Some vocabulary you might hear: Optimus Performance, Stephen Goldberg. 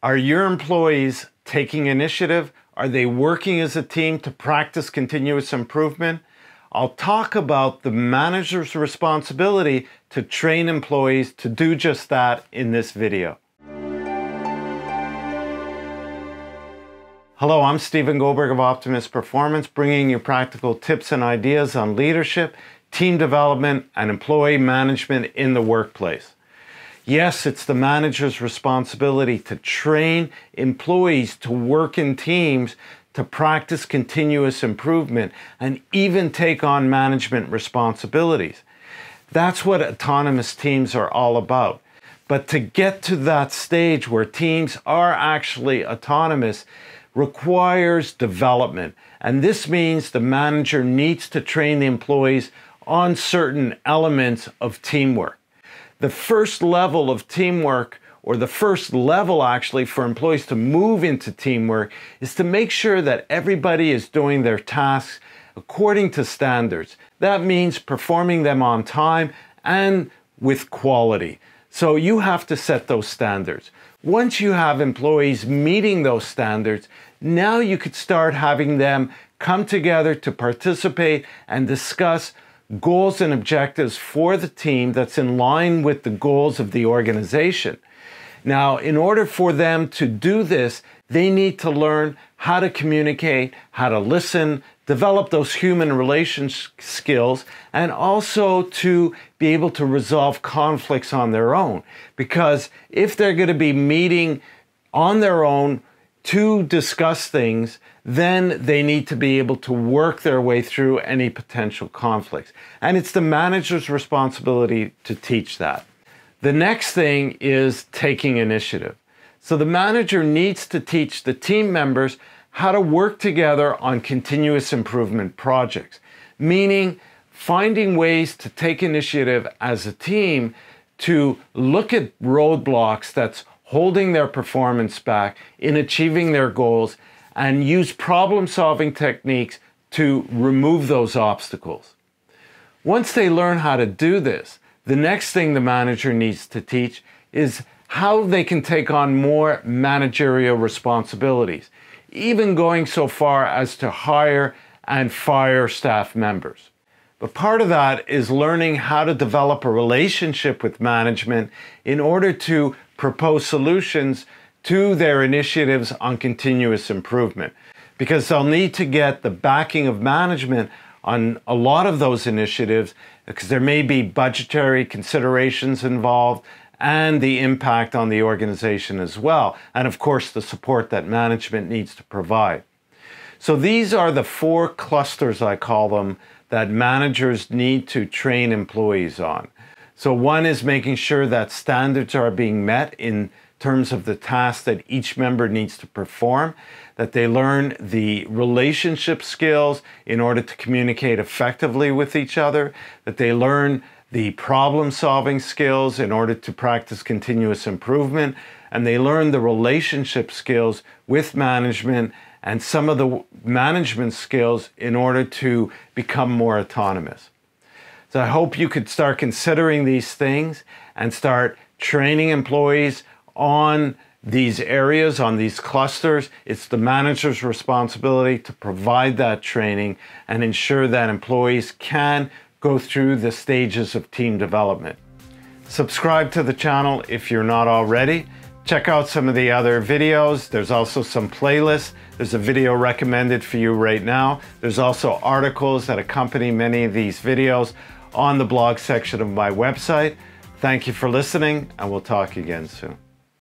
Are your employees taking initiative? Are they working as a team to practice continuous improvement? I'll talk about the manager's responsibility to train employees to do just that in this video. Hello, I'm Stephen Goldberg of Optimus Performance, bringing you practical tips and ideas on leadership, team development, and employee management in the workplace. Yes, it's the manager's responsibility to train employees to work in teams, to practice continuous improvement, and even take on management responsibilities. That's what autonomous teams are all about. But to get to that stage where teams are actually autonomous requires development. And this means the manager needs to train the employees on certain elements of teamwork. The first level of teamwork, or the first level actually for employees to move into teamwork, is to make sure that everybody is doing their tasks according to standards. That means performing them on time and with quality. So you have to set those standards. Once you have employees meeting those standards, now you could start having them come together to participate and discuss goals and objectives for the team that's in line with the goals of the organization. Now, in order for them to do this, they need to learn how to communicate, how to listen, develop those human relations skills, and also to be able to resolve conflicts on their own. Because if they're going to be meeting on their own to discuss things, then they need to be able to work their way through any potential conflicts. And it's the manager's responsibility to teach that. The next thing is taking initiative. So the manager needs to teach the team members how to work together on continuous improvement projects, meaning finding ways to take initiative as a team to look at roadblocks that's holding their performance back in achieving their goals and use problem-solving techniques to remove those obstacles. Once they learn how to do this, the next thing the manager needs to teach is how they can take on more managerial responsibilities, even going so far as to hire and fire staff members. But part of that is learning how to develop a relationship with management in order to propose solutions to their initiatives on continuous improvement, because they'll need to get the backing of management on a lot of those initiatives, because there may be budgetary considerations involved and the impact on the organization as well, and of course the support that management needs to provide. So these are the four clusters, I call them, that managers need to train employees on. So one is making sure that standards are being met in terms of the tasks that each member needs to perform, that they learn the relationship skills in order to communicate effectively with each other, that they learn the problem-solving skills in order to practice continuous improvement, and they learn the relationship skills with management and some of the management skills in order to become more autonomous. So I hope you could start considering these things and start training employees on these areas, on these clusters. It's the manager's responsibility to provide that training and ensure that employees can go through the stages of team development. Subscribe to the channel if you're not already. Check out some of the other videos. There's also some playlists. There's a video recommended for you right now. There's also articles that accompany many of these videos on the blog section of my website. Thank you for listening, and we'll talk again soon.